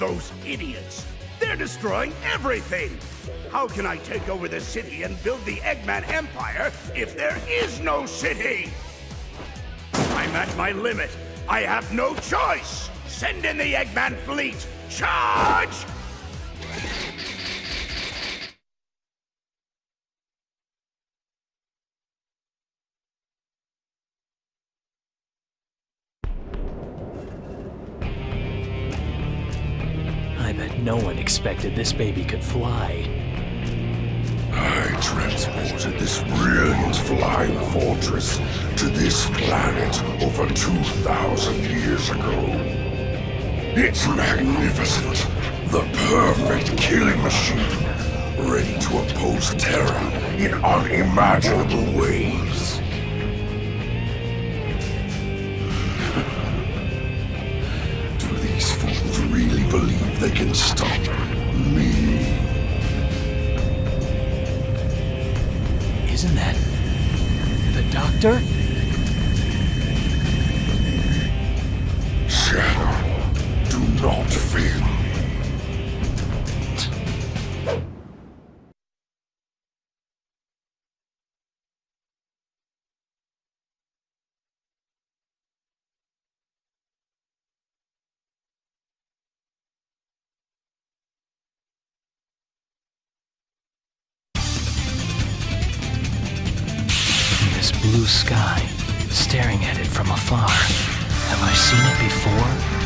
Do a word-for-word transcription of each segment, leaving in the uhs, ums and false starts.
Those idiots! They're destroying everything! How can I take over the city and build the Eggman Empire if there is no city? I'm at my limit. I have no choice! Send in the Eggman fleet! Charge! I bet no one expected this baby could fly. I transported this brilliant flying fortress to this planet over two thousand years ago. It's magnificent, the perfect killing machine, ready to oppose terror in unimaginable ways. Do these fools really believe they can stop me? Isn't that the Doctor? Shadow. Don't fear me. This blue sky, staring at it from afar. Have I seen it before?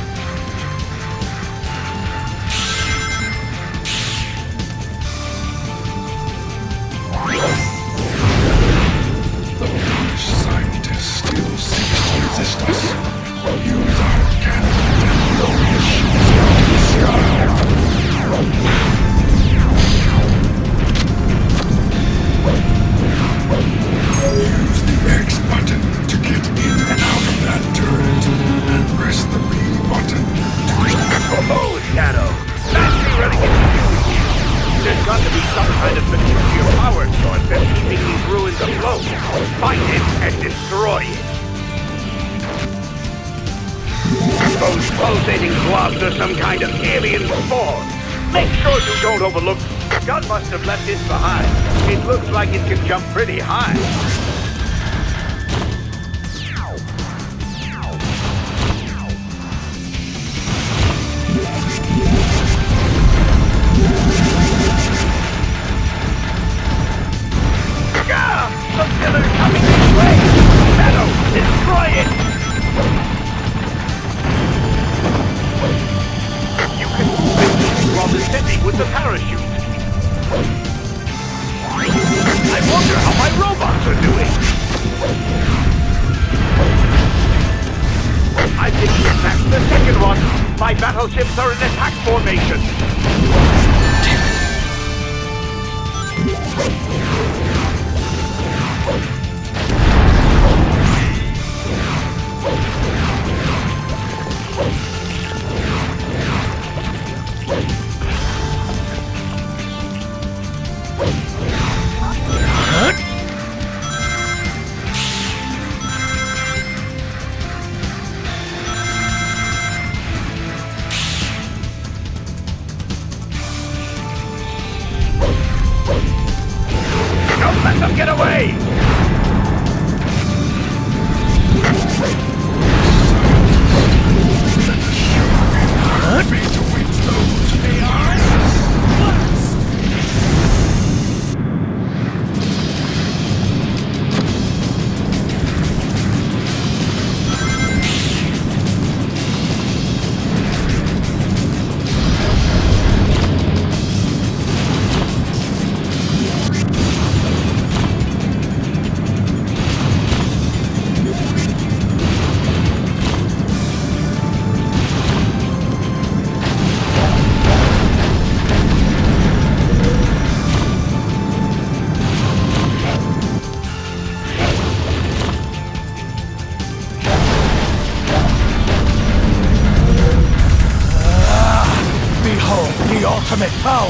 Power!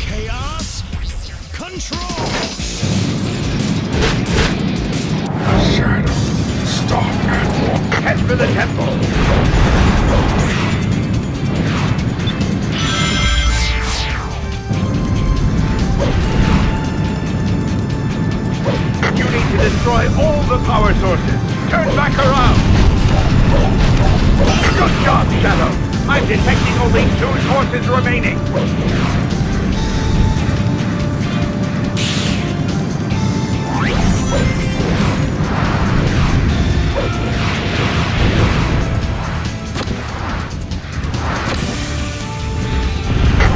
Chaos Control! The Shadow, stop at war! Head for the temple! to destroy all the power sources. Turn back around! Good job, Shadow! I'm detecting only two sources remaining.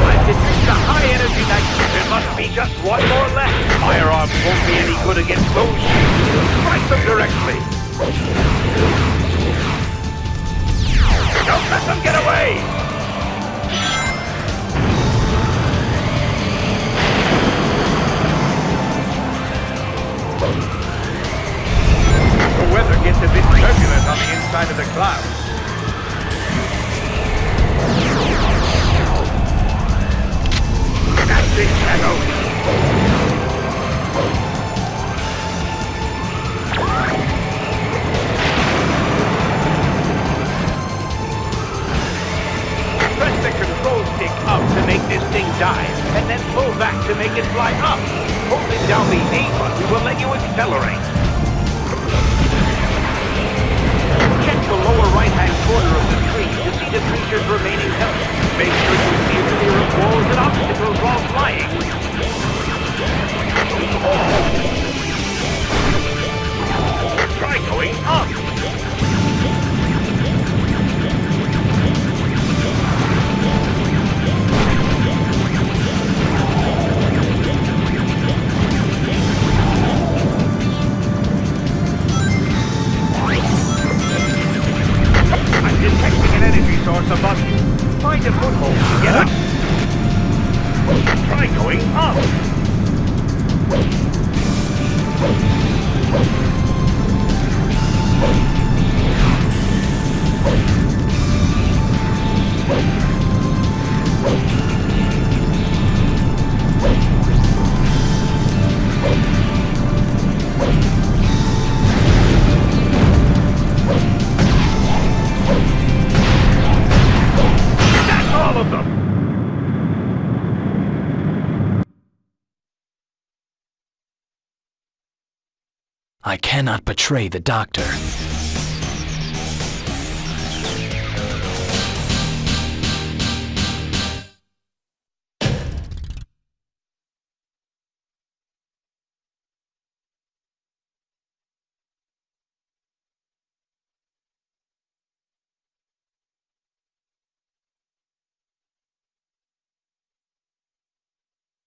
I've detected a high energy magnet. There must be just one more left. Firearms won't be any good against those shields. Strike them directly. Don't let them get away! The weather gets a bit turbulent on the inside of the clouds. That's it, Shadow! Press the control stick up to make this thing dive, and then pull back to make it fly up. Holding down the A button will let you accelerate. Check the lower right-hand corner of the tree to see the creature's remaining health. Make sure you steer clear of walls and obstacles while flying. Try going up. Above you. Find a foothold to get up. Try going up. I cannot betray the doctor.